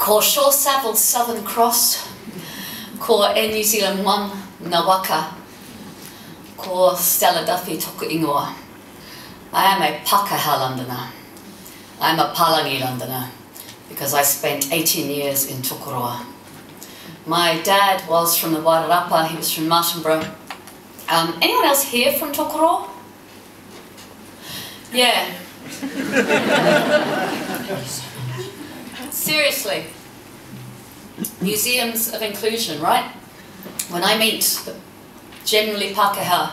Ko Shaw Saville Southern Cross, ko Air New Zealand One Nawaka, ko Stella Duffy Toku Ingoa. I am a Pākehā Londoner. I am a Palangi Londoner because I spent 18 years in Tokoroa. My dad was from the Wairarapa, he was from Martinborough. Anyone else here from Tokoroa? Yeah. Seriously, museums of inclusion, right? When I meet the generally Pākehā,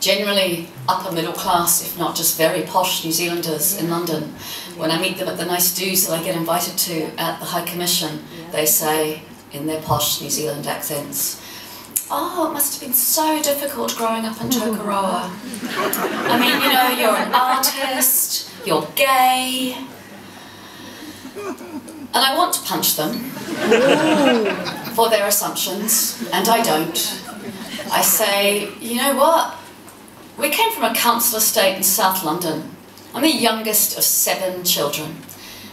generally upper middle class, if not just very posh New Zealanders in London, when I meet them at the nice do's that I get invited to at the High Commission, they say in their posh New Zealand accents, "Oh, it must have been so difficult growing up in Tokoroa. I mean, you know, you're an artist, you're gay." And I want to punch them for their assumptions, and I don't. I say, you know what? We came from a council estate in South London. I'm the youngest of 7 children.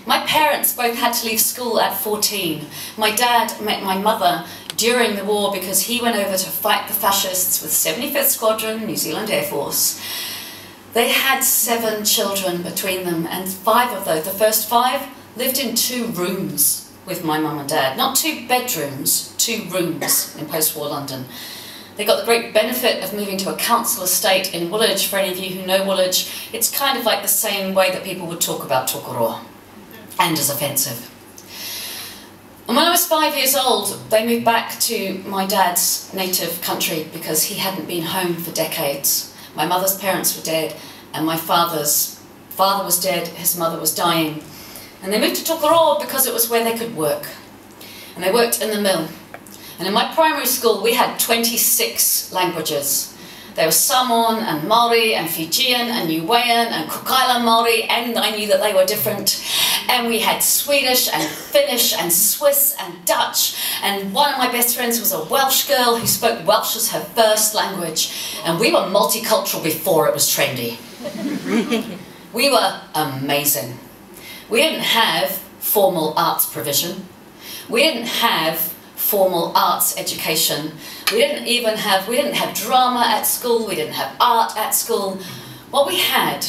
My parents both had to leave school at 14. My dad met my mother during the war because he went over to fight the fascists with 75th Squadron, New Zealand Air Force. They had 7 children between them, and 5 of those, the first 5, lived in 2 rooms with my mum and dad. Not 2 bedrooms, 2 rooms in post-war London. They got the great benefit of moving to a council estate in Woolwich. For any of you who know Woolwich, it's kind of like the same way that people would talk about Tokoroa, and as offensive. And when I was 5 years old, they moved back to my dad's native country because he hadn't been home for decades. My mother's parents were dead, and my father's father was dead, his mother was dying. And they moved to Tokoroa because it was where they could work. And they worked in the mill. And in my primary school, we had 26 languages. There was Samoan and Māori and Fijian and Niuean and Cook Island Maori, and I knew that they were different. And we had Swedish and Finnish and Swiss and Dutch, and one of my best friends was a Welsh girl who spoke Welsh as her first language. And we were multicultural before it was trendy. We were amazing. We didn't have formal arts provision. We didn't have formal arts education. We didn't have drama at school. We didn't have art at school. What we had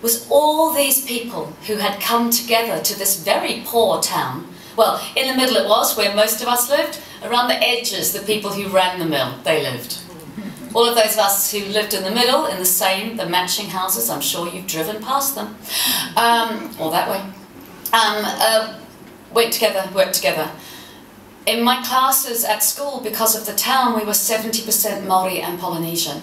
was all these people who had come together to this very poor town. Well, in the middle it was where most of us lived. Around the edges, the people who ran the mill, they lived. All of those of us who lived in the middle, in the matching houses, I'm sure you've driven past them, or that way, went together, worked together. In my classes at school, because of the town, we were 70% Māori and Polynesian.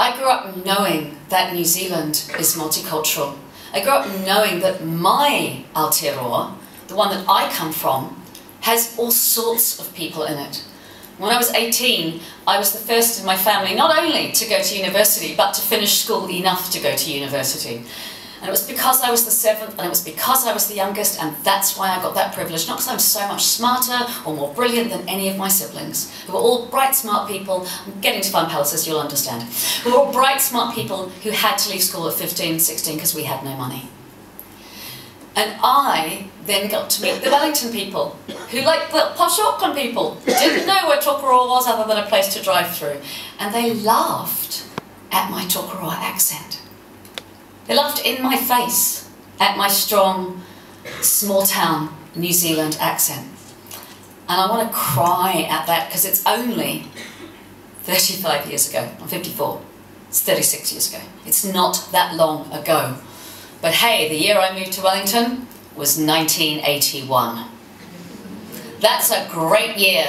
I grew up knowing that New Zealand is multicultural. I grew up knowing that my Aotearoa, the one that I come from, has all sorts of people in it. When I was 18, I was the first in my family not only to go to university, but to finish school enough to go to university. And it was because I was the 7th, and it was because I was the youngest, and that's why I got that privilege. Not because I'm so much smarter or more brilliant than any of my siblings, who were all bright, smart people. I'm getting to Fun Palaces, you'll understand. We were all bright, smart people who had to leave school at 15, 16, because we had no money. And I then got to meet the Wellington people, who, like the posh Auckland people, didn't know where Tokoroa was other than a place to drive through. And they laughed at my Tokoroa accent. They laughed in my face at my strong, small-town New Zealand accent. And I want to cry at that, because it's only 35 years ago. I'm 54. It's 36 years ago. It's not that long ago. But hey, the year I moved to Wellington was 1981. That's a great year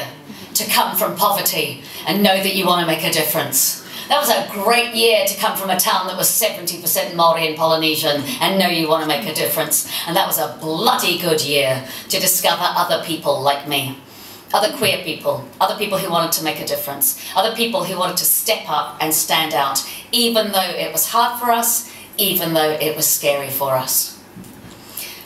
to come from poverty and know that you want to make a difference. That was a great year to come from a town that was 70% Maori and Polynesian and know you want to make a difference. And that was a bloody good year to discover other people like me. Other queer people, other people who wanted to make a difference, other people who wanted to step up and stand out, even though it was hard for us, even though it was scary for us.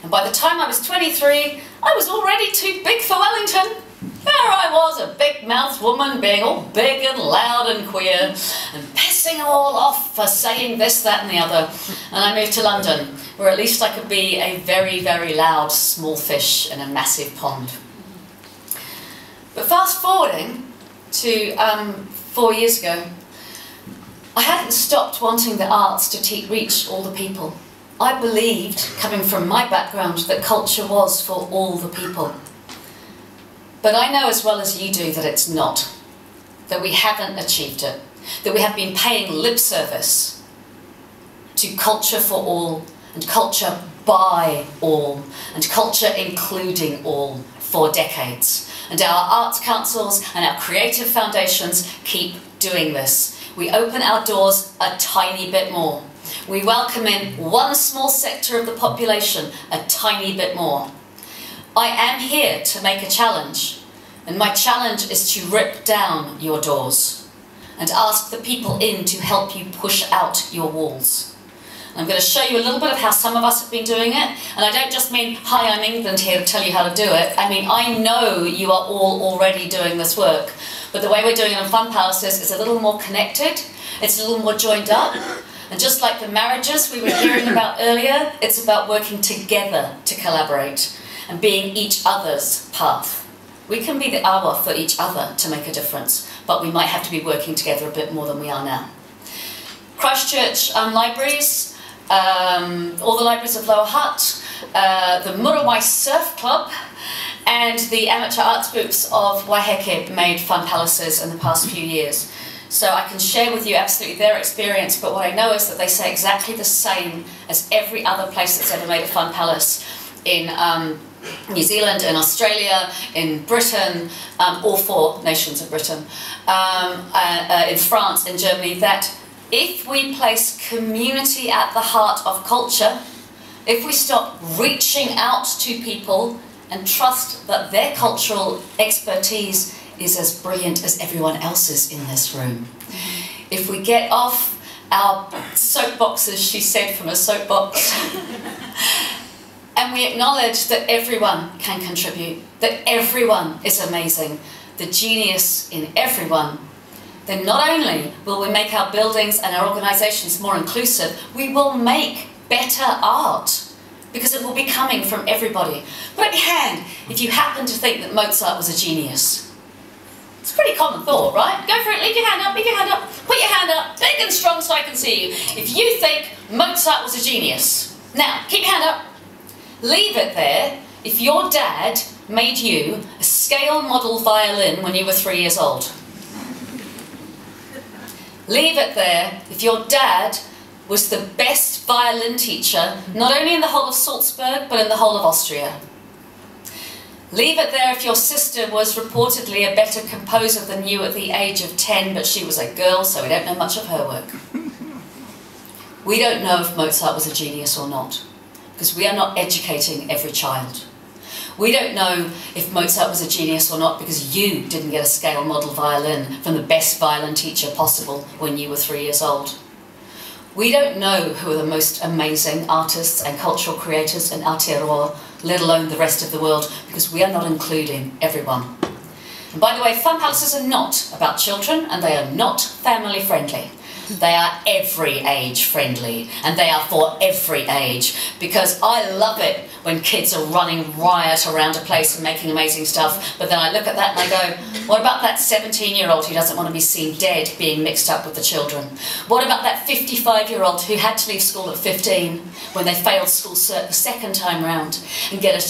And by the time I was 23, I was already too big for Wellington. There I was, a big big-mouthed woman being all big and loud and queer and pissing them all off for saying this, that and the other. And I moved to London, where at least I could be a very, very loud small fish in a massive pond. But fast forwarding to 4 years ago, I hadn't stopped wanting the arts to reach all the people. I believed, coming from my background, that culture was for all the people. But I know as well as you do that it's not, that we haven't achieved it, that we have been paying lip service to culture for all, and culture by all, and culture including all for decades. And our arts councils and our creative foundations keep doing this. We open our doors a tiny bit more. We welcome in one small sector of the population a tiny bit more. I am here to make a challenge, and my challenge is to rip down your doors and ask the people in to help you push out your walls. I'm going to show you a little bit of how some of us have been doing it, and I don't just mean, hi, I'm England here to tell you how to do it. I mean, I know you are all already doing this work, but the way we're doing it on Fun Palaces is a little more connected, it's a little more joined up, and just like the marriages we were hearing about earlier, it's about working together to collaborate and being each other's path. We can be the awa for each other to make a difference, but we might have to be working together a bit more than we are now. Christchurch libraries, all the libraries of Lower Hutt, the Murawai Surf Club, and the amateur arts groups of Waiheke made Fun Palaces in the past few years. So I can share with you absolutely their experience, but what I know is that they say exactly the same as every other place that's ever made a Fun Palace in New Zealand, in Australia, in Britain, all four nations of Britain, in France, in Germany, that if we place community at the heart of culture, if we stop reaching out to people and trust that their cultural expertise is as brilliant as everyone else's in this room, if we get off our soapboxes, she said from a soapbox, and we acknowledge that everyone can contribute, that everyone is amazing, the genius in everyone, then not only will we make our buildings and our organisations more inclusive, we will make better art, because it will be coming from everybody. Put up your hand if you happen to think that Mozart was a genius. It's a pretty common thought, right? Go for it, leave your hand up, leave your hand up, put your hand up, big and strong so I can see you. If you think Mozart was a genius, now, keep your hand up, leave it there. If your dad made you a scale model violin when you were 3 years old, leave it there if your dad was the best violin teacher, not only in the whole of Salzburg, but in the whole of Austria. Leave it there if your sister was reportedly a better composer than you at the age of 10, but she was a girl, so we don't know much of her work. We don't know if Mozart was a genius or not, because we are not educating every child. We don't know if Mozart was a genius or not because you didn't get a scale model violin from the best violin teacher possible when you were 3 years old. We don't know who are the most amazing artists and cultural creators in Aotearoa, let alone the rest of the world, because we are not including everyone. And by the way, Fun Palaces are not about children, and they are not family friendly. They are every age friendly, and they are for every age, because I love it when kids are running riot around a place and making amazing stuff, but then I look at that and I go, what about that 17-year-old who doesn't want to be seen dead being mixed up with the children? What about that 55-year-old who had to leave school at 15 when they failed school cert the second time round and get a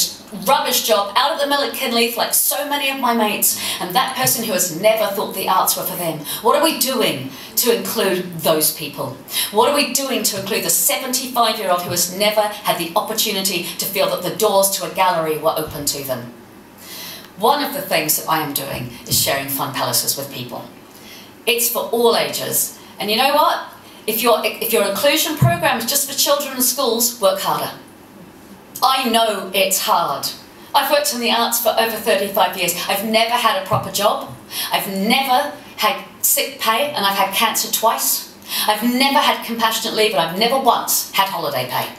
rubbish job out of the mill at Kinleith like so many of my mates, and that person who has never thought the arts were for them? What are we doing to include those people? What are we doing to include the 75-year-old who has never had the opportunity to feel that the doors to a gallery were open to them? One of the things that I am doing is sharing Fun Palaces with people. It's for all ages, and you know what? If your inclusion program is just for children in schools, work harder. I know it's hard. I've worked in the arts for over 35 years. I've never had a proper job. I've never had sick pay, and I've had cancer twice. I've never had compassionate leave, and I've never once had holiday pay.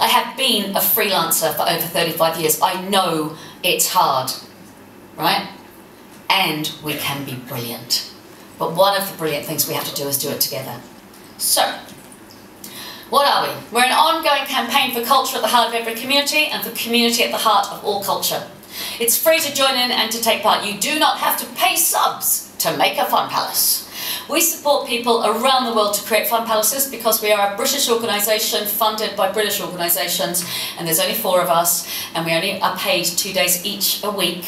I have been a freelancer for over 35 years. I know it's hard, right? and we can be brilliant. But one of the brilliant things we have to do is do it together. So, what are we? We're an ongoing campaign for culture at the heart of every community and for community at the heart of all culture. It's free to join in and to take part. You do not have to pay subs to make a Fun Palace. We support people around the world to create Fun Palaces because we are a British organisation funded by British organisations, and there's only four of us, and we only are paid 2 days each a week.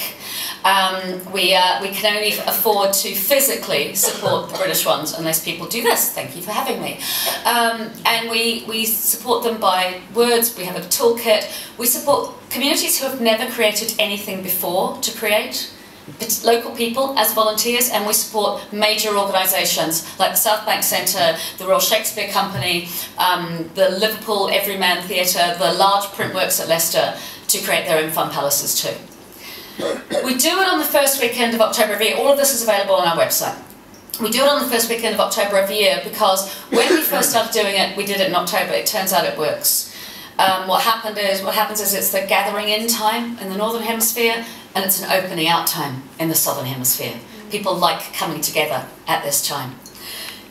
We can only afford to physically support the British ones unless people do this. Thank you for having me. And we support them by words. We have a toolkit. We support communities who have never created anything before to create. It's local people as volunteers, and we support major organisations like the South Bank Centre, the Royal Shakespeare Company, the Liverpool Everyman Theatre, the large print works at Leicester to create their own Fun Palaces too. We do it on the first weekend of October every year. All of this is available on our website. We do it on the first weekend of October every year because when we first started doing it, we did it in October. It turns out it works. What happens is it's the gathering in time in the Northern Hemisphere, and it's an opening out time in the Southern Hemisphere. People like coming together at this time.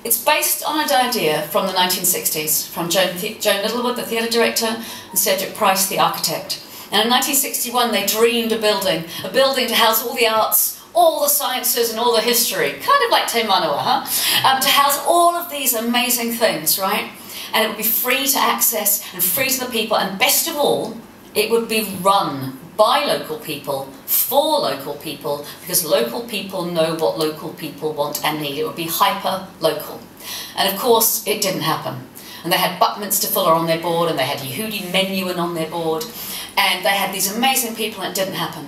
It's based on an idea from the 1960s, from Joan Littlewood, the theatre director, and Cedric Price, the architect. And in 1961 they dreamed a building to house all the arts, all the sciences and all the history, kind of like Te Manawa, huh? To house all of these amazing things, right? And it would be free to access and free to the people, and best of all, it would be run by local people, for local people, because local people know what local people want and need. It would be hyper-local. And of course, it didn't happen. And they had Buckminster Fuller on their board, and they had Yehudi Menuhin on their board, and they had these amazing people, and it didn't happen.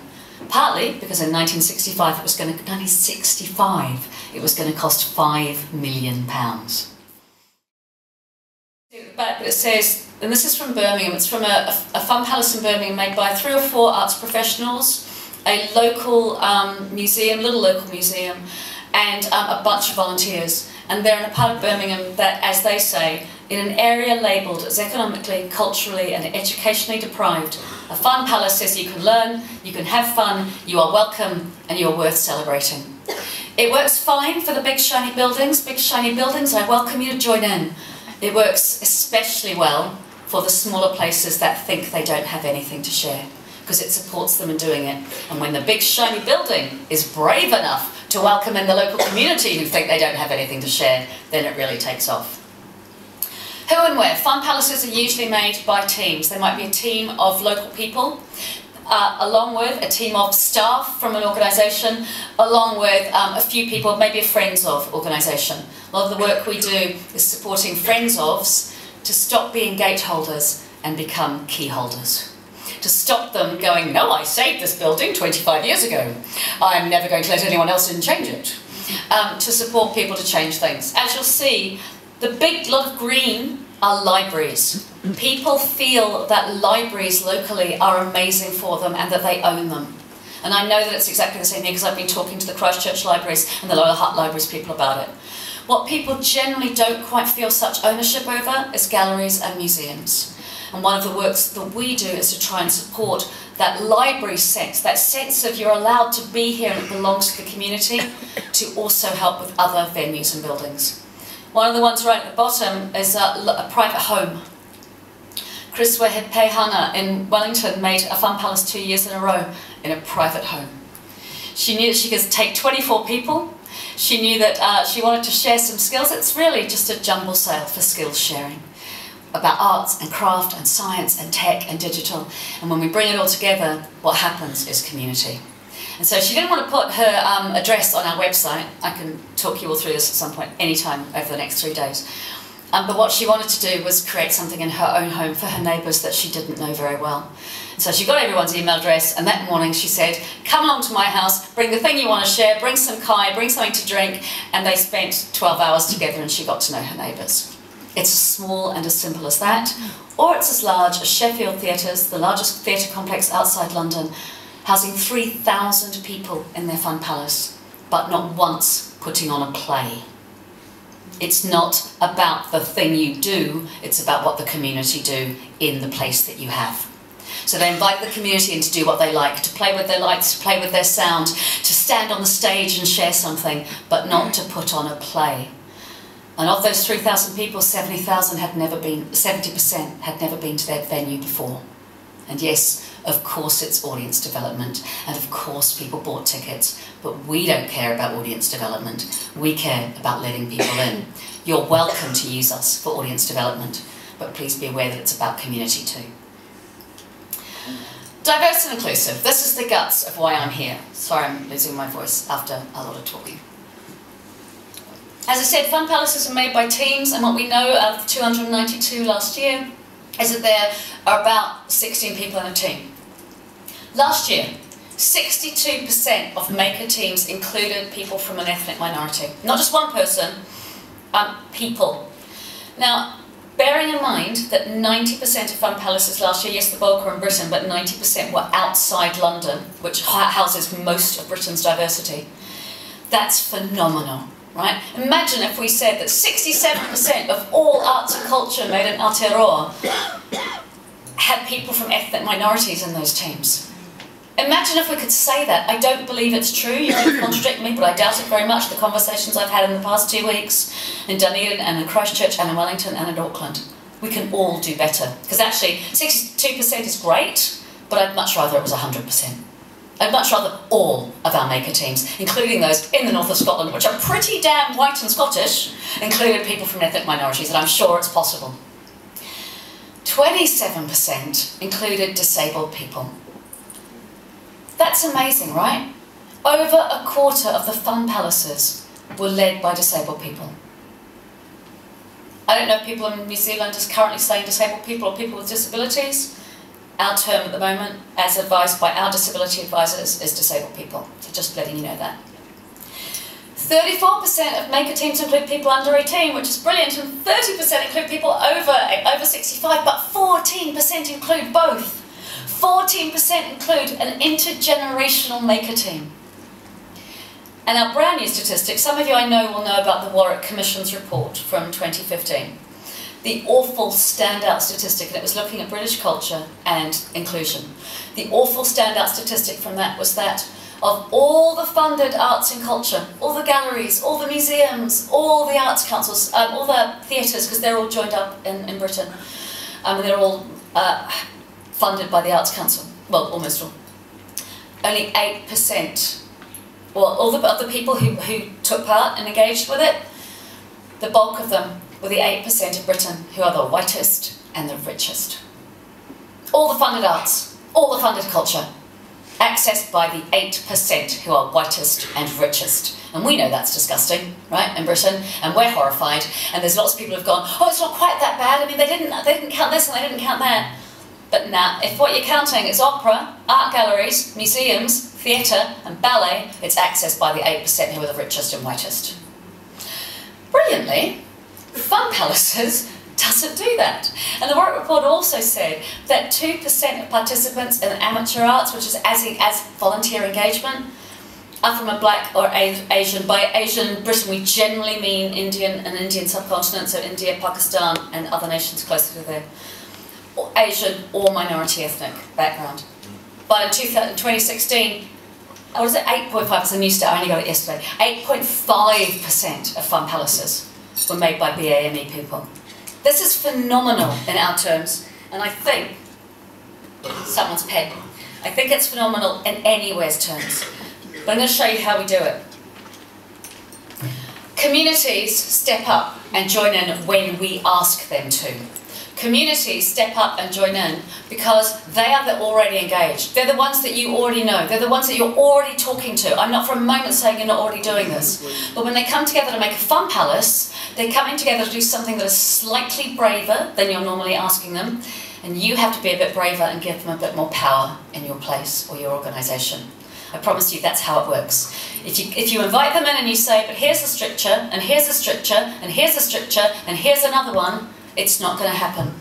Partly because in 1965 it was going to cost £5 million. But it says, and this is from Birmingham, it's from a Fun Palace in Birmingham made by 3 or 4 arts professionals, a local museum, little local museum, and a bunch of volunteers. And they're in a part of Birmingham that, as they say, in an area labelled as economically, culturally and educationally deprived, a Fun Palace says you can learn, you can have fun, you are welcome and you are worth celebrating. It works fine for the big shiny buildings. Big shiny buildings, I welcome you to join in. It works especially well for the smaller places that think they don't have anything to share, because it supports them in doing it. And when the big shiny building is brave enough to welcome in the local community who think they don't have anything to share, then it really takes off. Who and where? Fun Palaces are usually made by teams. They might be a team of local people, along with a team of staff from an organisation, along with a few people, maybe a Friends of organisation. A lot of the work we do is supporting Friends ofs to stop being gateholders and become keyholders. To stop them going, no, I saved this building 25 years ago. I'm never going to let anyone else in change it. To support people to change things. As you'll see, the big lot of green are libraries. People feel that libraries locally are amazing for them and that they own them. And I know that it's exactly the same thing because I've been talking to the Christchurch libraries and the Lower Hutt libraries people about it. What people generally don't quite feel such ownership over is galleries and museums. And one of the works that we do is to try and support that library sense, that sense of you're allowed to be here and it belongs to the community, to also help with other venues and buildings. One of the ones right at the bottom is a private home. Chris Wehepehana in Wellington made a Fun Palace 2 years in a row in a private home. She knew that she could take 24 people. She knew that she wanted to share some skills. It's really just a jumble sale for skills sharing about arts and craft and science and tech and digital. And when we bring it all together, what happens is community. And so she didn't want to put her address on our website. I can talk you all through this at some point, anytime over the next 3 days. But what she wanted to do was create something in her own home for her neighbours that she didn't know very well. So she got everyone's email address, and that morning she said, come along to my house, bring the thing you want to share, bring some kai, bring something to drink, and they spent 12 hours together and she got to know her neighbours. It's as small and as simple as that, or it's as large as Sheffield Theatres, the largest theatre complex outside London, housing 3,000 people in their Fun Palace, but not once putting on a play. It's not about the thing you do, it's about what the community do in the place that you have. So they invite the community in to do what they like, to play with their lights, to play with their sound, to stand on the stage and share something, but not to put on a play. And of those 3,000 people, 70% had never been to that venue before. And yes, of course it's audience development, and of course people bought tickets, but we don't care about audience development. We care about letting people in. You're welcome to use us for audience development, but please be aware that it's about community too. Diverse and inclusive. This is the guts of why I'm here. Sorry, I'm losing my voice after a lot of talking. As I said, Fun Palaces are made by teams, and what we know out of 292 last year is that there are about 16 people in a team. Last year, 62% of maker teams included people from an ethnic minority. Not just one person, people. Now, bearing in mind that 90% of Fun Palaces last year, yes, the bulk were in Britain, but 90% were outside London, which houses most of Britain's diversity. That's phenomenal, right? Imagine if we said that 67% of all arts and culture made in Aotearoa had people from ethnic minorities in those teams. Imagine if we could say that. I don't believe it's true. You can contradict me, but I doubt it very much. The conversations I've had in the past 2 weeks in Dunedin and in Christchurch and in Wellington and in Auckland. We can all do better. Because actually, 62% is great, but I'd much rather it was 100%. I'd much rather all of our maker teams, including those in the north of Scotland, which are pretty damn white and Scottish, included people from ethnic minorities, and I'm sure it's possible. 27% included disabled people. That's amazing, right? Over a quarter of the Fun Palaces were led by disabled people. I don't know if people in New Zealand is currently saying disabled people or people with disabilities. Our term at the moment, as advised by our disability advisors, is disabled people. So just letting you know that. 34% of maker teams include people under 18, which is brilliant, and 30% include people over 65, but 14% include both. 14% include an intergenerational maker team. And our brand new statistics, some of you I know will know about the Warwick Commission's report from 2015. The awful standout statistic, and it was looking at British culture and inclusion. The awful standout statistic from that was that of all the funded arts and culture, all the galleries, all the museums, all the arts councils, all the theatres, because they're all joined up in Britain, and they're all funded by the Arts Council, well, almost all. Only 8%, well, of the people who took part and engaged with it, the bulk of them were the 8% of Britain who are the whitest and the richest. All the funded arts, all the funded culture, accessed by the 8% who are whitest and richest. And we know that's disgusting, right, in Britain, and we're horrified, and there's lots of people who've gone, oh, it's not quite that bad, I mean, they didn't count this and they didn't count that. But now, if what you're counting is opera, art galleries, museums, theatre and ballet, it's accessed by the 8% who are the richest and whitest. Brilliantly, Fun Palaces doesn't do that. And the Warwick report also said that 2% of participants in amateur arts, which is as volunteer engagement, are from a black or Asian. By Asian Britain, we generally mean Indian and Indian subcontinent, so India, Pakistan and other nations closer to there. Or Asian or minority ethnic background. But in 2016, or was it 8.5%? It's a new stat, I only got it yesterday. 8.5% of Fun Palaces were made by BAME people. This is phenomenal in our terms, and I think, someone's pen, I think it's phenomenal in anywhere's terms. But I'm going to show you how we do it. Communities step up and join in when we ask them to. Communities step up and join in because they are already engaged. They're the ones that you already know. They're the ones that you're already talking to. I'm not for a moment saying you're not already doing this. But when they come together to make a Fun Palace, they're coming together to do something that is slightly braver than you're normally asking them. And you have to be a bit braver and give them a bit more power in your place or your organisation. I promise you that's how it works. If you invite them in and you say, but here's the stricture, and here's the stricture, and here's the stricture, and here's another one, it's not going to happen.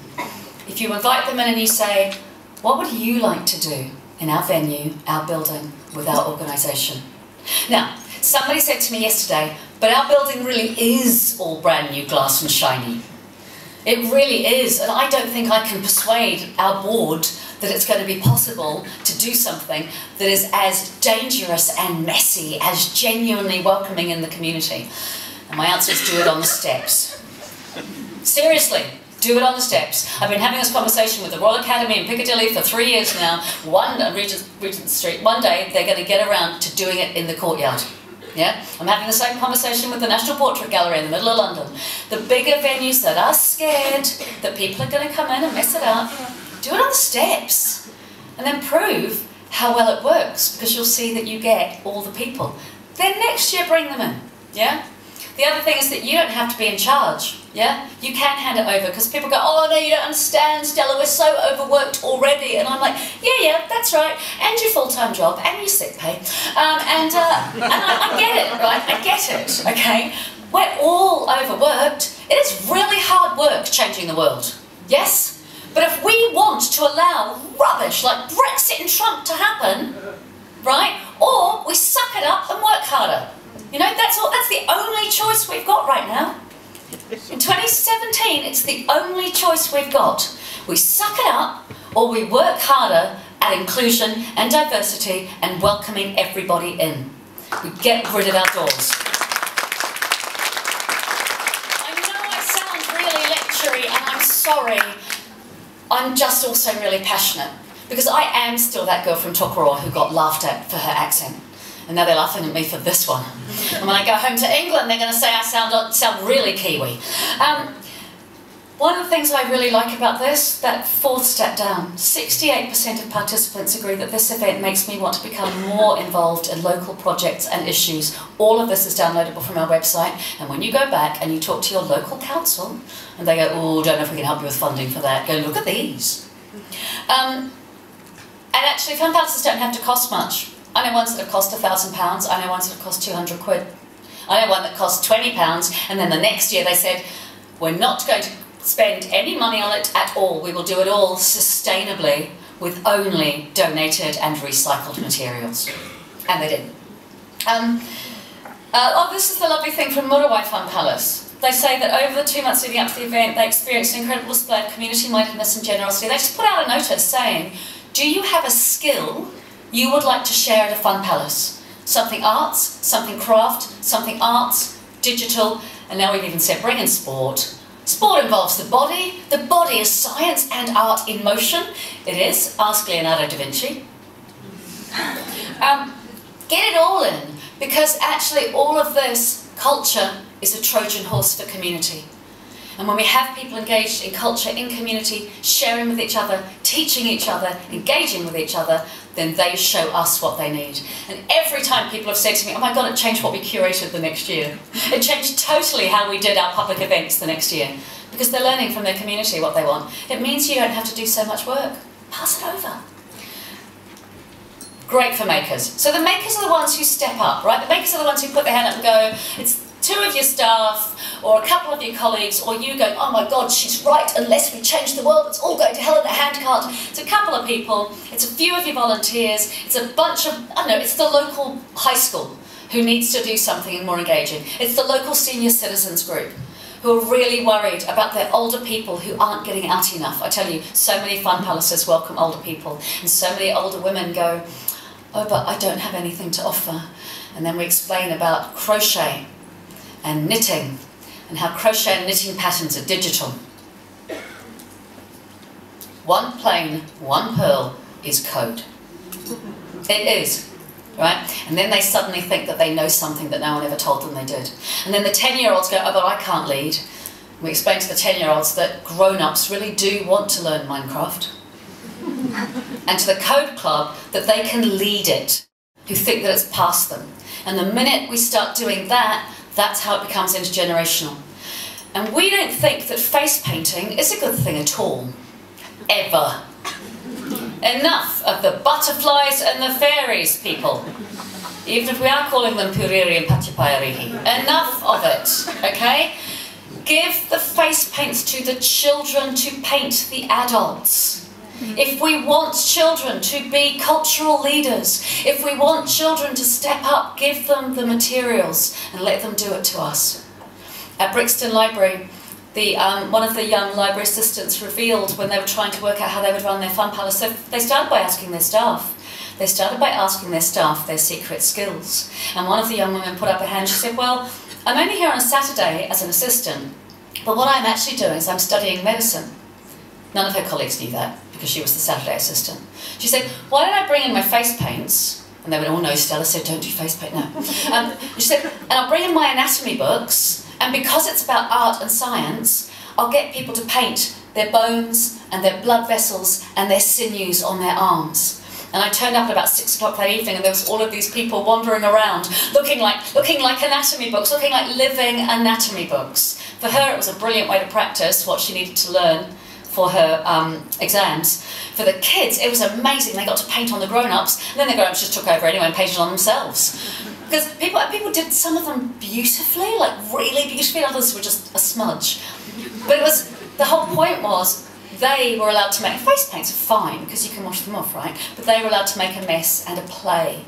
If you invite them in and you say, what would you like to do in our venue, our building, with our organisation? Now, somebody said to me yesterday, but our building really is all brand new, glass and shiny. It really is, and I don't think I can persuade our board that it's going to be possible to do something that is as dangerous and messy as genuinely welcoming in the community. And my answer is do it on the steps. Seriously, do it on the steps. I've been having this conversation with the Royal Academy in Piccadilly for 3 years now. Regent Street, one day they're going to get around to doing it in the courtyard. Yeah? I'm having the same conversation with the National Portrait Gallery in the middle of London. The bigger venues that are scared that people are going to come in and mess it up, do it on the steps and then prove how well it works, because you'll see that you get all the people. Then next year bring them in. Yeah? The other thing is that you don't have to be in charge. Yeah? You can hand it over, because people go, oh no, you don't understand, Stella, we're so overworked already. And I'm like, yeah, that's right, and your full-time job, and your sick pay. And I get it, right? I get it, okay? We're all overworked. It is really hard work changing the world, yes? But if we want to allow rubbish like Brexit and Trump to happen, right, or we suck it up and work harder. You know, that's the only choice we've got right now. In 2017, it's the only choice we've got. We suck it up, or we work harder at inclusion and diversity and welcoming everybody in. We get rid of our doors. I know I sound really lectury, and I'm sorry. I'm just also really passionate, because I am still that girl from Tokoroa who got laughed at for her accent. And now they're laughing at me for this one. And when I go home to England, they're going to say I sound really Kiwi. One of the things I really like about this, that fourth step down, 68% of participants agree that this event makes me want to become more involved in local projects and issues. All of this is downloadable from our website. And when you go back and you talk to your local council, and they go, oh, don't know if we can help you with funding for that, go look at these. And actually, Fun Palaces don't have to cost much. I know ones that have cost £1,000, I know ones that have cost £200. I know one that cost £20, and then the next year they said, we're not going to spend any money on it at all, we will do it all sustainably with only donated and recycled materials. And they didn't. Oh, this is the lovely thing from Murawai Fun Palace. They say that over the 2 months leading up to the event, they experienced an incredible display of community-mindedness and generosity. They just put out a notice saying, do you have a skill you would like to share at a Fun Palace? Something arts, something craft, something arts, digital, and now we've even said bring in sport. Sport involves the body. The body is science and art in motion. It is. Ask Leonardo da Vinci. Get it all in, because actually all of this culture is a Trojan horse for community. And when we have people engaged in culture, in community, sharing with each other, teaching each other, engaging with each other, then they show us what they need. And every time people have said to me, oh my God, it changed what we curated the next year. It changed totally how we did our public events the next year. Because they're learning from their community what they want. It means you don't have to do so much work. Pass it over. Great for makers. So the makers are the ones who step up, right? The makers are the ones who put their hand up and go, it's two of your staff, or a couple of your colleagues, or you go, oh my God, she's right, unless we change the world, it's all going to hell in a handcart. It's a couple of people, it's a few of your volunteers, it's a bunch of, I don't know, it's the local high school who needs to do something more engaging. It's the local senior citizens group who are really worried about their older people who aren't getting out enough. I tell you, so many Fun Palaces welcome older people, and so many older women go, oh, but I don't have anything to offer. And then we explain about crochet and knitting, and how crochet and knitting patterns are digital. One plain, one pearl is code. It is, right? And then they suddenly think that they know something that no one ever told them they did. And then the 10-year-olds go, oh, but I can't lead. We explain to the 10-year-olds that grown-ups really do want to learn Minecraft. And to the code club, that they can lead it, who think that it's past them. And the minute we start doing that, that's how it becomes intergenerational. And we don't think that face painting is a good thing at all. Ever. Enough of the butterflies and the fairies, people. Even if we are calling them puriri and pachipairihi. Enough of it, okay? Give the face paints to the children to paint the adults. If we want children to be cultural leaders, if we want children to step up, give them the materials and let them do it to us. At Brixton Library, the one of the young library assistants revealed when they were trying to work out how they would run their Fun Palace. So they started by asking their staff. They started by asking their staff their secret skills. And one of the young women put up a hand. She said, well, I'm only here on a Saturday as an assistant, but what I'm actually doing is I'm studying medicine. None of her colleagues knew that, because she was the Saturday assistant. She said, why don't I bring in my face paints? And they went, oh no, Stella said, don't do face paint now. She said, and I'll bring in my anatomy books, and because it's about art and science, I'll get people to paint their bones and their blood vessels and their sinews on their arms. And I turned up at about 6 o'clock that evening, and there was all of these people wandering around, looking like anatomy books, looking like living anatomy books. For her, it was a brilliant way to practice what she needed to learn for her exams. For the kids, it was amazing. They got to paint on the grown-ups, and then the grown-ups just took over anyway and painted on themselves. Because people did some of them beautifully, like really beautifully, and others were just a smudge. But it was, the whole point was, they were allowed to make, face paints are fine because you can wash them off, right? But they were allowed to make a mess and a play.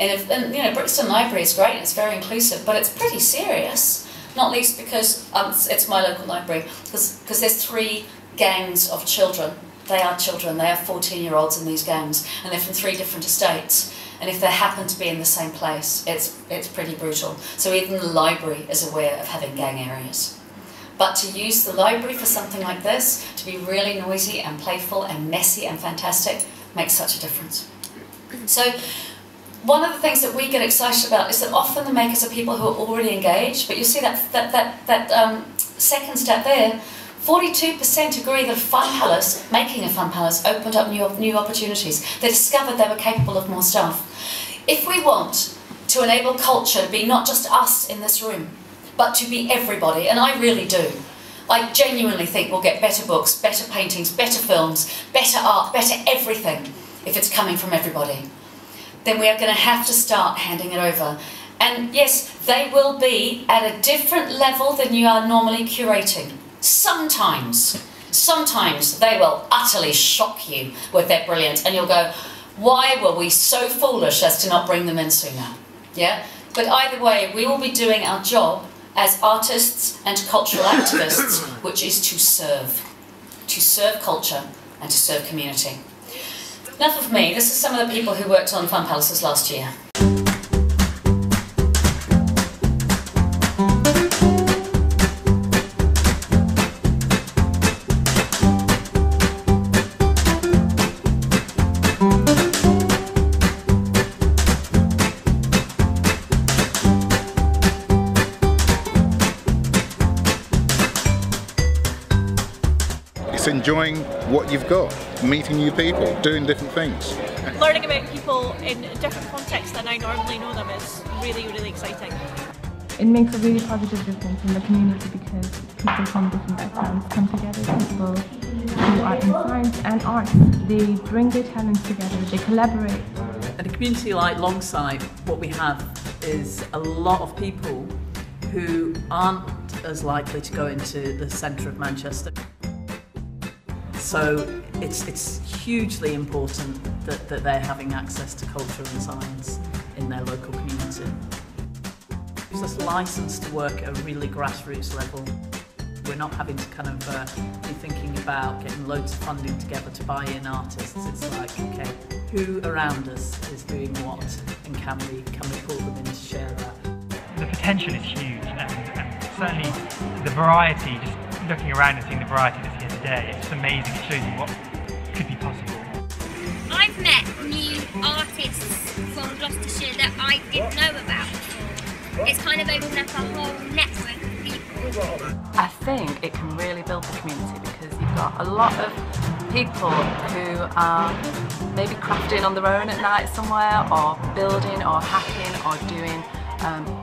And you know, Brixton Library is great, it's very inclusive, but it's pretty serious. Not least because, it's my local library, because there's 3 gangs of children. They are children, they are 14-year-olds in these gangs, and they're from 3 different estates. And if they happen to be in the same place, it's pretty brutal. So even the library is aware of having gang areas. But to use the library for something like this, to be really noisy and playful and messy and fantastic, makes such a difference. So one of the things that we get excited about is that often the makers are people who are already engaged, but you see that second step there, 42% agree that a Fun Palace, making a Fun Palace, opened up new opportunities. They discovered they were capable of more stuff. If we want to enable culture to be not just us in this room, but to be everybody, and I really do. I genuinely think we'll get better books, better paintings, better films, better art, better everything, if it's coming from everybody. Then we are going to have to start handing it over. And yes, they will be at a different level than you are normally curating. Sometimes they will utterly shock you with their brilliance, and you'll go, why were we so foolish as to not bring them in sooner? Yeah? But either way, we will be doing our job as artists and cultural activists, which is to serve culture and to serve community. Enough of me, this is some of the people who worked on Fun Palaces last year. Enjoying what you've got, meeting new people, doing different things. Learning about people in different contexts than I normally know them is really, really exciting. It makes a really positive difference in the community because people from different backgrounds come together, people who are in science and arts. They bring their talents together, they collaborate. At a community like Longside, what we have is a lot of people who aren't as likely to go into the centre of Manchester. So it's hugely important that they're having access to culture and science in their local community. It gives us license to work at a really grassroots level. We're not having to kind of be thinking about getting loads of funding together to buy in artists. It's like, okay, who around us is doing what, and can we pull them in to share that? The potential is huge, and certainly the variety, just looking around and seeing the variety that's here today, it's amazing. It shows you what could be possible. I've met new artists from Gloucestershire that I didn't know about. It's kind of opened up a whole network of people. I think it can really build the community because you've got a lot of people who are maybe crafting on their own at night somewhere, or building or hacking or doing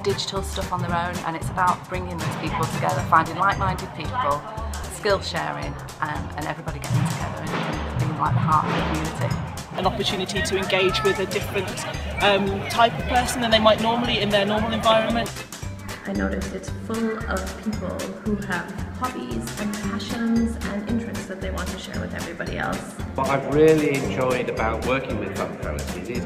digital stuff on their own, and it's about bringing those people together, finding like-minded people, skill sharing, and everybody getting together and being like the heart of the community. An opportunity to engage with a different type of person than they might normally in their normal environment. I noticed it's full of people who have hobbies and passions and interests that they want to share with everybody else. What I've really enjoyed about working with Fun Palaces is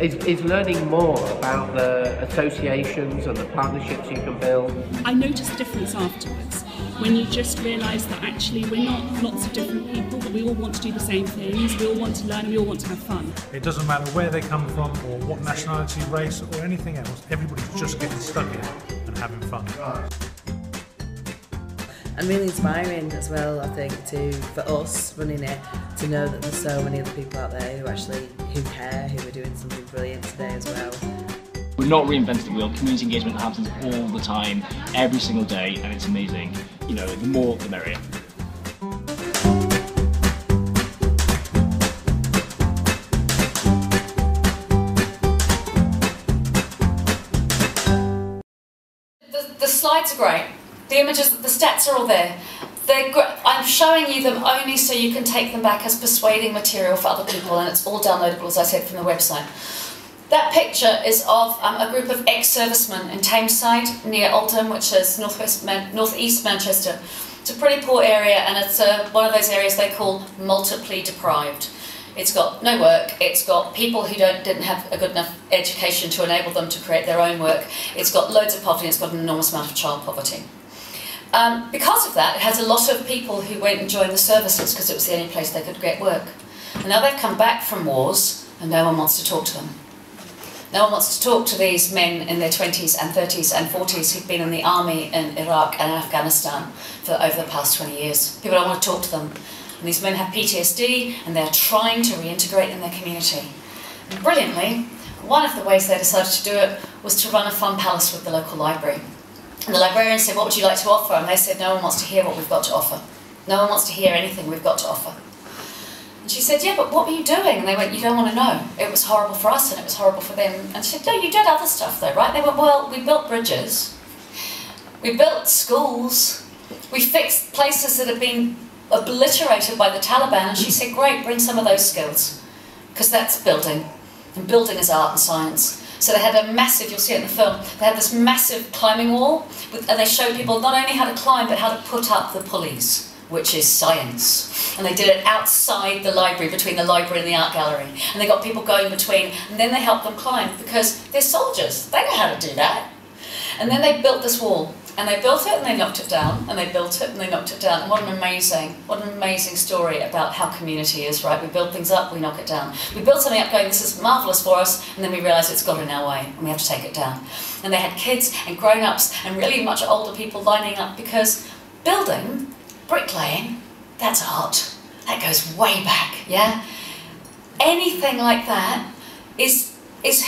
is learning more about the associations and the partnerships you can build. I noticed a difference afterwards when you just realise that actually we're not lots of different people, but we all want to do the same things, we all want to learn, we all want to have fun. It doesn't matter where they come from or what nationality, race or anything else, everybody's just getting stuck in and having fun. And really inspiring as well, I think, for us running it, to know that there's so many other people out there who care, who are doing something brilliant today as well. We're not reinventing the wheel. Community engagement happens all the time, every single day, and it's amazing. You know, the more the merrier. The slides are great. The images, the stats are all there. I'm showing you them only so you can take them back as persuading material for other people, and it's all downloadable, as I said, from the website. That picture is of a group of ex-servicemen in Tameside near Oldham, which is northeast Manchester. It's a pretty poor area, and it's one of those areas they call multiply deprived. It's got no work, it's got people who didn't have a good enough education to enable them to create their own work, it's got loads of poverty, it's got an enormous amount of child poverty. Because of that, it has a lot of people who went and joined the services because it was the only place they could get work. And now they've come back from wars and no one wants to talk to them. No one wants to talk to these men in their 20s and 30s and 40s who've been in the army in Iraq and Afghanistan for over the past 20 years. People don't want to talk to them. And these men have PTSD and they're trying to reintegrate in their community. And brilliantly, one of the ways they decided to do it was to run a fun palace with the local library. And the librarian said, what would you like to offer? And they said, no one wants to hear what we've got to offer. No one wants to hear anything we've got to offer. And she said, yeah, but what were you doing? And they went, you don't want to know. It was horrible for us and it was horrible for them. And she said, no, you did other stuff though, right? They went, well, we built bridges. We built schools. We fixed places that had been obliterated by the Taliban. And she said, great, bring some of those skills. Because that's building. And building is art and science. So they had a massive, you'll see it in the film, they had this massive climbing wall, and they showed people not only how to climb, but how to put up the pulleys, which is science. And they did it outside the library, between the library and the art gallery. And they got people going between, and then they helped them climb, because they're soldiers, they know how to do that. And then they built this wall, and they built it, and they knocked it down, and they built it, and they knocked it down. And what an amazing story about how community is, right? We build things up, we knock it down. We build something up going, this is marvellous for us, and then we realise it's got in our way, and we have to take it down. And they had kids and grown-ups and really much older people lining up, because building, bricklaying, that's art. That goes way back, yeah? Anything like that is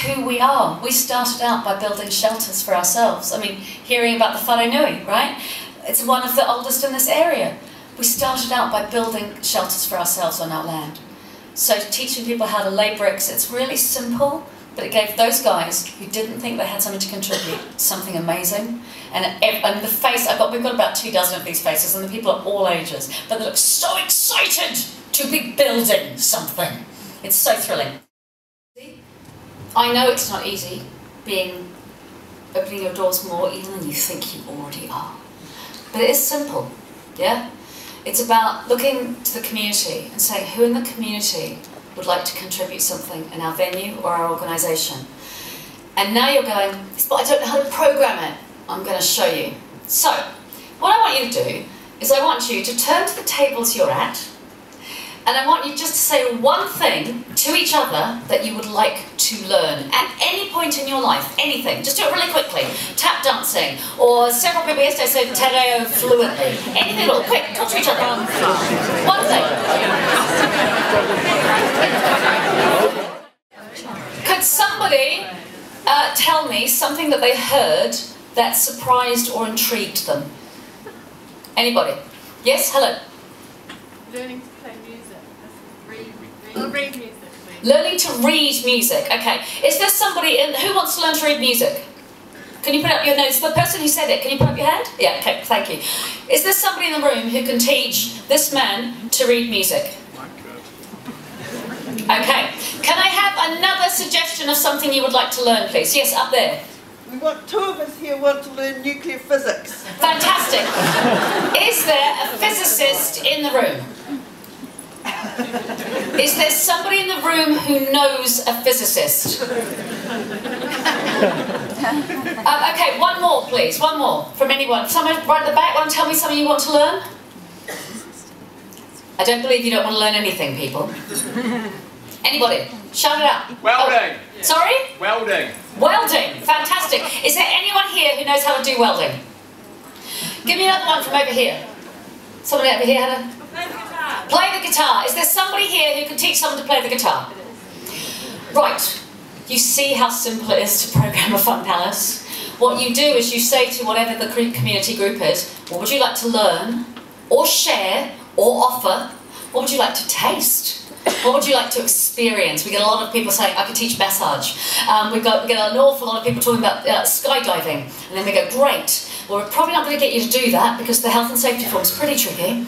who we are. We started out by building shelters for ourselves. I mean, hearing about the whare nui, right? It's one of the oldest in this area. We started out by building shelters for ourselves on our land. So teaching people how to lay bricks, it's really simple, but it gave those guys who didn't think they had something to contribute something amazing. And the face, we've got about 2 dozen of these faces, and the people are all ages, but they look so excited to be building something. It's so thrilling. I know it's not easy opening your doors more even than you think you already are. But it is simple, yeah? It's about looking to the community and saying who in the community would like to contribute something in our venue or our organisation. And now you're going, but I don't know how to program it. I'm going to show you. So, what I want you to do is I want you to turn to the tables you're at, and I want you just to say one thing to each other that you would like to learn at any point in your life, anything. Just do it really quickly. Tap dancing, or several people yesterday said tereo fluently. Anything, little quick, talk to each other. One thing. Could somebody tell me something that they heard that surprised or intrigued them? Anybody? Yes, hello. Learning. Read music, learning to read music. Okay. Is there somebody who wants to learn to read music? Can you put up your notes? The person who said it, can you put up your hand? Yeah, okay, thank you. Is there somebody in the room who can teach this man to read music? I could. Okay. Can I have another suggestion of something you would like to learn, please? Yes, up there. We want 2 of us here want to learn nuclear physics. Fantastic. Is there a physicist in the room? Is there somebody in the room who knows a physicist? Okay, one more please, one more from anyone. Someone right at the back, want to tell me something you want to learn? I don't believe you don't want to learn anything, people. Anybody? Shout it out. Welding. Oh, sorry? Welding. Welding, fantastic. Is there anyone here who knows how to do welding? Give me another one from over here. Someone over here, Hannah? Play the guitar. Play the guitar. Is there somebody here who can teach someone to play the guitar? Right. You see how simple it is to program a Fun Palace. What you do is you say to whatever the community group is, what would you like to learn, or share, or offer? What would you like to taste? What would you like to experience? We get a lot of people saying, I could teach massage. We get an awful lot of people talking about skydiving. And then we go, great. Well, we're probably not going to get you to do that because the health and safety form is pretty tricky.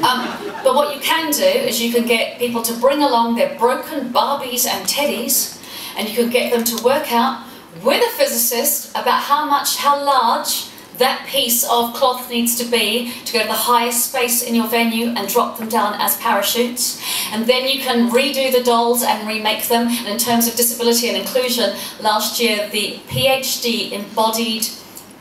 But what you can do is you can get people to bring along their broken Barbies and teddies, and you can get them to work out with a physicist about how large that piece of cloth needs to be to go to the highest space in your venue and drop them down as parachutes. And then you can redo the dolls and remake them. And in terms of disability and inclusion, last year the PhD embodied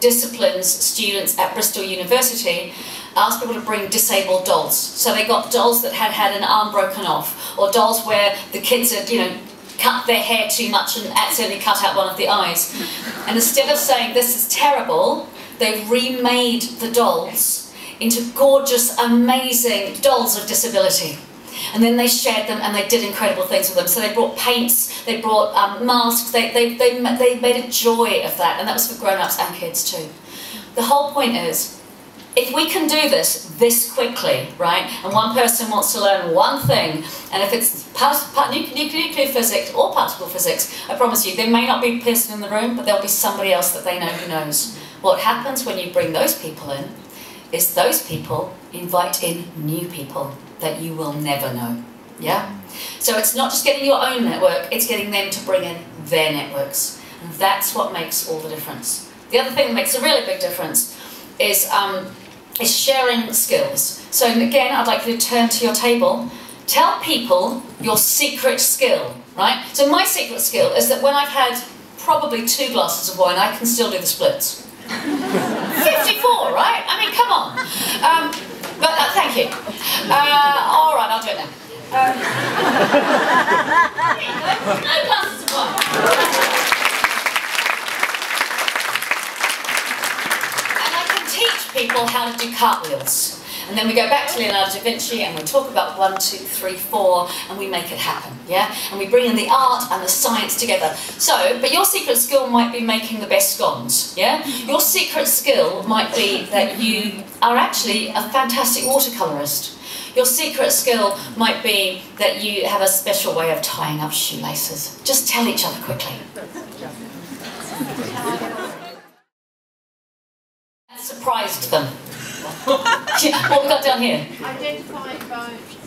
disciplines students at Bristol University asked people to bring disabled dolls. So they got dolls that had an arm broken off, or dolls where the kids had, you know, cut their hair too much and accidentally cut out one of the eyes. And instead of saying this is terrible, they remade the dolls into gorgeous, amazing dolls of disability. And then they shared them and they did incredible things with them. So they brought paints, they brought masks, they made a joy of that. And that was for grown-ups and kids too. The whole point is, if we can do this quickly, right, and one person wants to learn one thing, and if it's nuclear physics or particle physics, I promise you, there may not be a person in the room, but there'll be somebody else that they know who knows. What happens when you bring those people in is those people invite in new people that you will never know, yeah? So it's not just getting your own network, it's getting them to bring in their networks. And that's what makes all the difference. The other thing that makes a really big difference is sharing skills. So again, I'd like you to turn to your table. Tell people your secret skill, right? So my secret skill is that when I've had probably 2 glasses of wine, I can still do the splits. 54, right? I mean, come on. Thank you. All right, I'll do it now. No glasses of wine. Teach people how to do cartwheels. And then we go back to Leonardo da Vinci and we talk about 1, 2, 3, 4 and we make it happen, yeah? And we bring in the art and the science together. So, but your secret skill might be making the best scones, yeah? Your secret skill might be that you are actually a fantastic watercolorist. Your secret skill might be that you have a special way of tying up shoelaces. Just tell each other quickly. Surprised them. What we got down here? I did find bones.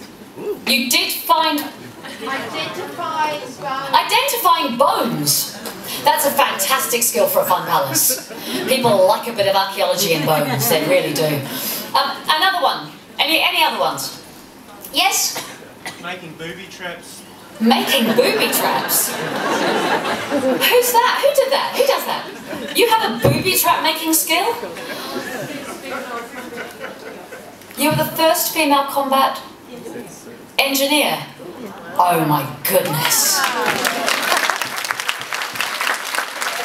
You did find... Identifying bones. Identifying bones. That's a fantastic skill for a Fun Palace. People like a bit of archaeology and bones, they really do. Another one. Any other ones? Yes? Making booby traps. Making booby traps? Who's that? Who did that? Who does that? You have a booby trap making skill? You were the first female combat engineer? Oh my goodness.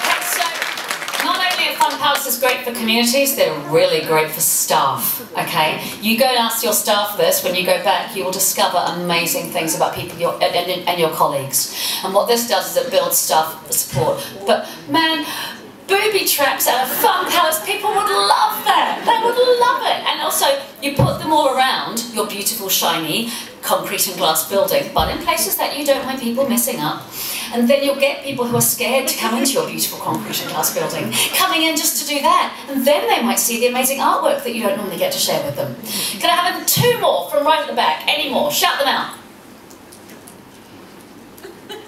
Okay, so not only are Fun Palaces great for communities, they're really great for staff, okay? You go and ask your staff this, when you go back you will discover amazing things about people and your colleagues. And what this does is it builds staff support. But man, booby traps at a Fun Palace, people would love that, they would love it. And also, you put them all around your beautiful, shiny, concrete and glass building, but in places that you don't want people messing up. And then you'll get people who are scared to come into your beautiful concrete and glass building, coming in just to do that. And then they might see the amazing artwork that you don't normally get to share with them. Can I have 2 more from right at the back? Any more? Shout them out.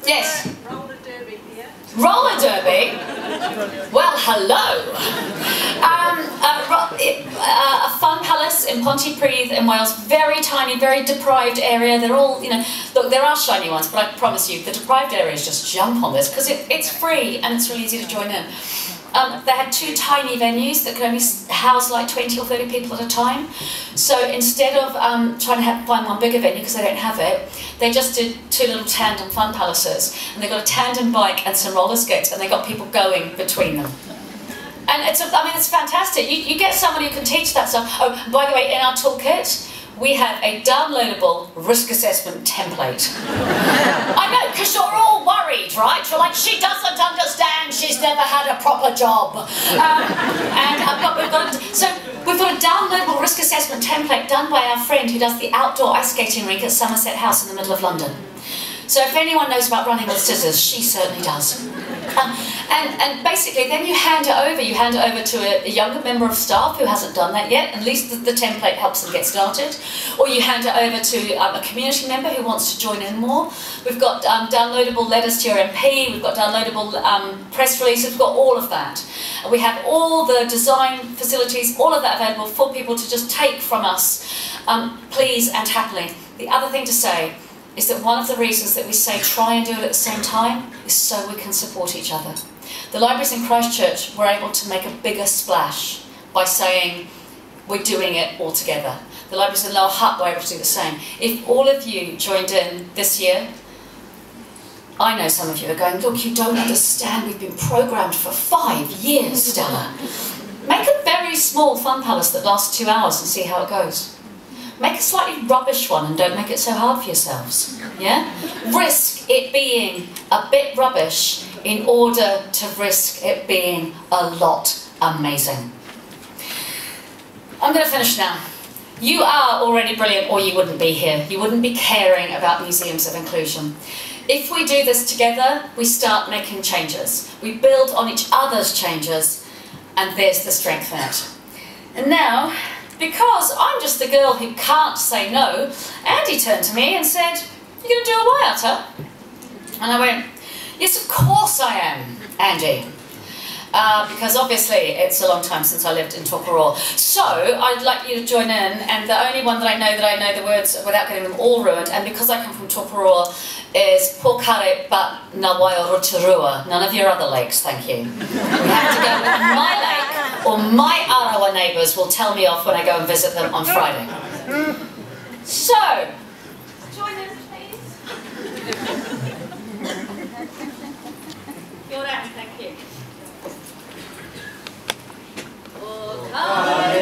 Yes? Roller derby here. Roller derby? Well, hello! A Fun Palace in Pontypridd in Wales, very tiny, very deprived area. They're all, you know, look, there are shiny ones, but I promise you, the deprived areas just jump on this because it's free and it's really easy to join in. They had two tiny venues that could only house like 20 or 30 people at a time. So instead of trying to find one bigger venue because they don't have it, they just did two little tandem fun palaces. And they got a tandem bike and some roller skates, and they got people going between them. And it's, I mean, it's fantastic. You get somebody who can teach that stuff. Oh, by the way, in our toolkit, we have a downloadable risk assessment template. I know, because you're all worried, right? You're like, she doesn't understand, she's never had a proper job. So we've got a downloadable risk assessment template done by our friend who does the outdoor ice skating rink at Somerset House in the middle of London. So if anyone knows about running with scissors, she certainly does. And basically then you hand it over to a younger member of staff who hasn't done that yet. At least the template helps them get started. Or you hand it over to a community member who wants to join in more. We've got downloadable letters to your MP, we've got downloadable press releases, we've got all of that. We have all the design facilities, all of that available for people to just take from us, please and happily. The other thing to say is that one of the reasons that we say try and do it at the same time is so we can support each other. The libraries in Christchurch were able to make a bigger splash by saying we're doing it all together. The libraries in Lower Hutt were able to do the same. If all of you joined in this year, I know some of you are going, look, you don't understand, we've been programmed for 5 years, Stella. Make a very small fun palace that lasts 2 hours and see how it goes. Make a slightly rubbish one and don't make it so hard for yourselves, yeah? Risk it being a bit rubbish in order to risk it being a lot amazing. I'm going to finish now. You are already brilliant or you wouldn't be here. You wouldn't be caring about museums of inclusion. If we do this together, we start making changes. We build on each other's changes, and there's the strength in it. And now, because I'm just the girl who can't say no, Andy turned to me and said, "You're going to do a Waiata?" And I went, "Yes, of course I am, Andy." Because obviously it's a long time since I lived in Tokoroa. So I'd like you to join in, and the only one that I know the words without getting them all ruined, and because I come from Tokoroa, is Pokare Ba Nawaiorotorua. None of your other lakes, thank you. We have to go with my lake, or my Arawa neighbours will tell me off when I go and visit them on Friday. So, join in, please. You're out, thank you. Oh,